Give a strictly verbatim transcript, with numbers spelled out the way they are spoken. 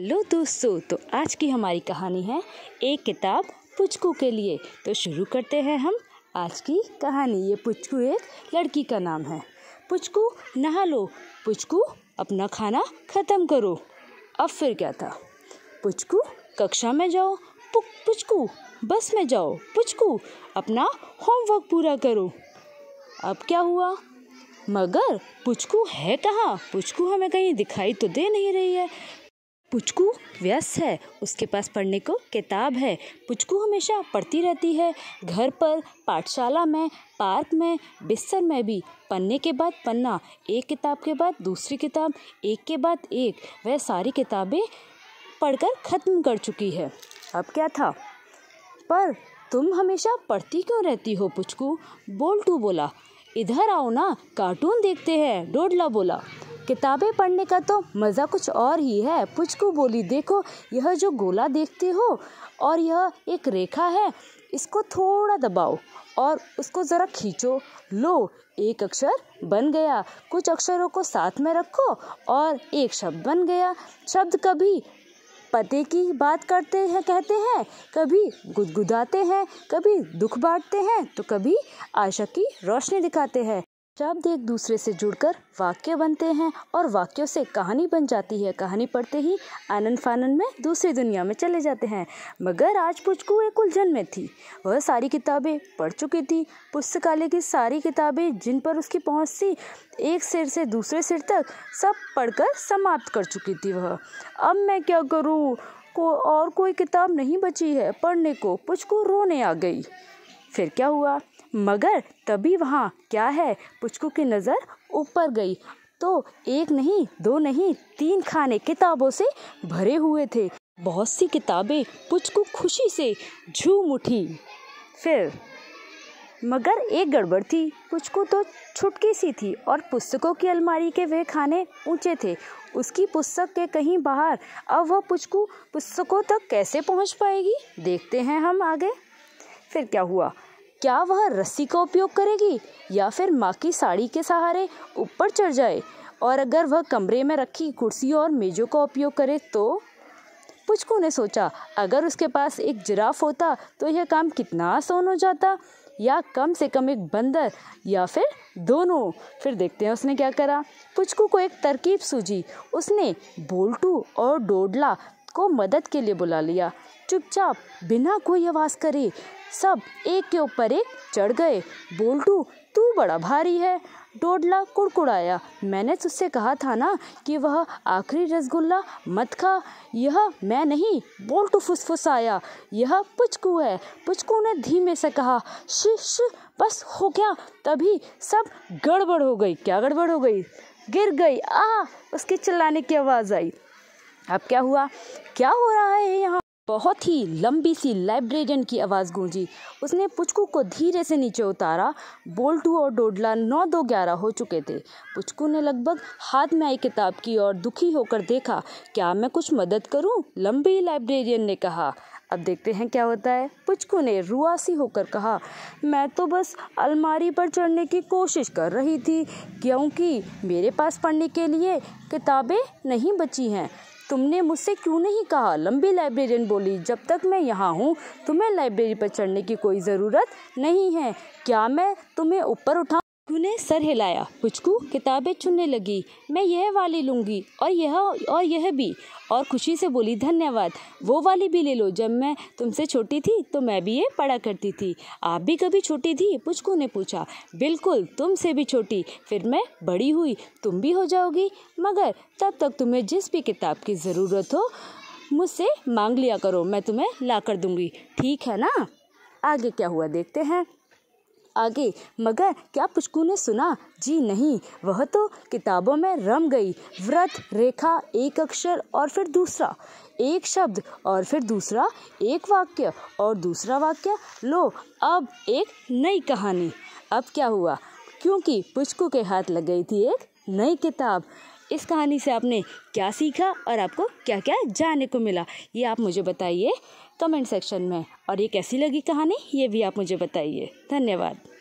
Hello दोस्तों, तो आज की हमारी कहानी है एक किताब पुचकू के लिए। तो शुरू करते हैं हम आज की कहानी। ये पुचकू एक लड़की का नाम है। पुचकू नहा लो, पुचकू अपना खाना ख़त्म करो। अब फिर क्या था? पुचकू कक्षा में जाओ, पुचकू बस में जाओ, पुचकू अपना होमवर्क पूरा करो। अब क्या हुआ? मगर पुचकू है कहाँ? पुचकू हमें कहीं दिखाई तो दे नहीं रही है। पुचकू व्यस्त है, उसके पास पढ़ने को किताब है। पुचकू हमेशा पढ़ती रहती है, घर पर, पाठशाला में, पार्क में, बिस्तर में भी। पन्ने के बाद पन्ना, एक किताब के बाद दूसरी किताब, एक के बाद एक। वह सारी किताबें पढ़कर ख़त्म कर चुकी है। अब क्या था? पर तुम हमेशा पढ़ती क्यों रहती हो पुचकू? बोल्टू बोला। इधर आओ ना, कार्टून देखते हैं, डोडला बोला। किताबें पढ़ने का तो मज़ा कुछ और ही है, पुचकू बोली। देखो, यह जो गोला देखते हो और यह एक रेखा है, इसको थोड़ा दबाओ और उसको ज़रा खींचो। लो, एक अक्षर बन गया। कुछ अक्षरों को साथ में रखो और एक शब्द बन गया। शब्द कभी पते की बात करते हैं, कहते हैं, कभी गुदगुदाते हैं, कभी दुख बांटते हैं, तो कभी आशा की रोशनी दिखाते हैं। शब्द एक दूसरे से जुड़कर वाक्य बनते हैं और वाक्यों से कहानी बन जाती है। कहानी पढ़ते ही आनंद फानंद में दूसरी दुनिया में चले जाते हैं। मगर आज पुचकू एक उलझन में थी। वह सारी किताबें पढ़ चुकी थी, पुस्तकालय की सारी किताबें जिन पर उसकी पहुंच थी, एक सिर से दूसरे सिर तक सब पढ़कर समाप्त कर चुकी थी वह। अब मैं क्या करूँ? को और कोई किताब नहीं बची है पढ़ने को। पुचकू रोने आ गई। फिर क्या हुआ? मगर तभी वहाँ क्या है? पुचकू की नज़र ऊपर गई तो एक नहीं, दो नहीं, तीन खाने किताबों से भरे हुए थे। बहुत सी किताबें पुचकू खुशी से झूम उठी। फिर मगर एक गड़बड़ थी। पुचकू तो छुटकी सी थी और पुस्तकों की अलमारी के वह खाने ऊंचे थे, उसकी पुस्तक के कहीं बाहर। अब वह पुचकू पुस्तकों तक कैसे पहुंच पाएगी? देखते हैं हम आगे। फिर क्या हुआ? क्या वह रस्सी का उपयोग करेगी या फिर माँ की साड़ी के सहारे ऊपर चढ़ जाए? और अगर वह कमरे में रखी कुर्सी और मेज़ों का उपयोग करे तो? पुचकू ने सोचा, अगर उसके पास एक जिराफ होता तो यह काम कितना आसान हो जाता, या कम से कम एक बंदर, या फिर दोनों। फिर देखते हैं उसने क्या करा। पुचकू को एक तरकीब सूझी। उसने बोल्टू और डोडला को मदद के लिए बुला लिया। चुपचाप बिना कोई आवाज़ करे सब एक के ऊपर एक चढ़ गए। बोल्टू, तू बड़ा भारी है। डोडला कुड़कुड़ाया, मैंने तुझसे कहा था ना कि वह आखिरी रसगुल्ला मत खा। यह मैं नहीं, बोल्टू फुसफुसाया, यह पुचकू है। पुचकू ने धीमे से कहा, शीश, बस हो गया। तभी सब गड़बड़ हो गई। क्या गड़बड़ हो गई? गिर गई। आ, उसके चिल्लाने की आवाज़ आई। अब क्या हुआ? क्या हो रहा है यहाँ? बहुत ही लंबी सी लाइब्रेरियन की आवाज़ गूंजी। उसने पुचकू को धीरे से नीचे उतारा। बोल्टू और डोडला नौ दो ग्यारह हो चुके थे। पुचकू ने लगभग हाथ में आई किताब की ओर दुखी होकर देखा। क्या मैं कुछ मदद करूं? लंबी लाइब्रेरियन ने कहा। अब देखते हैं क्या होता है। पुचकू ने रुआसी होकर कहा, मैं तो बस अलमारी पर चढ़ने की कोशिश कर रही थी क्योंकि मेरे पास पढ़ने के लिए किताबें नहीं बची हैं। तुमने मुझसे क्यों नहीं कहा? लंबी लाइब्रेरियन बोली। जब तक मैं यहाँ हूँ तुम्हें लाइब्रेरी पर चढ़ने की कोई ज़रूरत नहीं है। क्या मैं तुम्हें ऊपर उठाऊँ? तूने सर हिलाया। पुचकू किताबें चुनने लगी। मैं यह वाली लूँगी और यह और यह भी, और खुशी से बोली, धन्यवाद, वो वाली भी ले लो। जब मैं तुमसे छोटी थी तो मैं भी ये पढ़ा करती थी। आप भी कभी छोटी थी? पुचकू ने पूछा। बिल्कुल, तुमसे भी छोटी। फिर मैं बड़ी हुई, तुम भी हो जाओगी। मगर तब तक तुम्हें जिस भी किताब की ज़रूरत हो मुझसे मांग लिया करो, मैं तुम्हें ला कर दूँगी। ठीक है ना? आगे क्या हुआ देखते हैं आगे। मगर क्या पुचकू ने सुना? जी नहीं, वह तो किताबों में रम गई। व्रत, रेखा, एक अक्षर और फिर दूसरा, एक शब्द और फिर दूसरा, एक वाक्य और दूसरा वाक्य। लो, अब एक नई कहानी। अब क्या हुआ? क्योंकि पुचकू के हाथ लग गई थी एक नई किताब। इस कहानी से आपने क्या सीखा और आपको क्या क्या जानने को मिला, ये आप मुझे बताइए कमेंट सेक्शन में। और ये कैसी लगी कहानी, ये भी आप मुझे बताइए। धन्यवाद।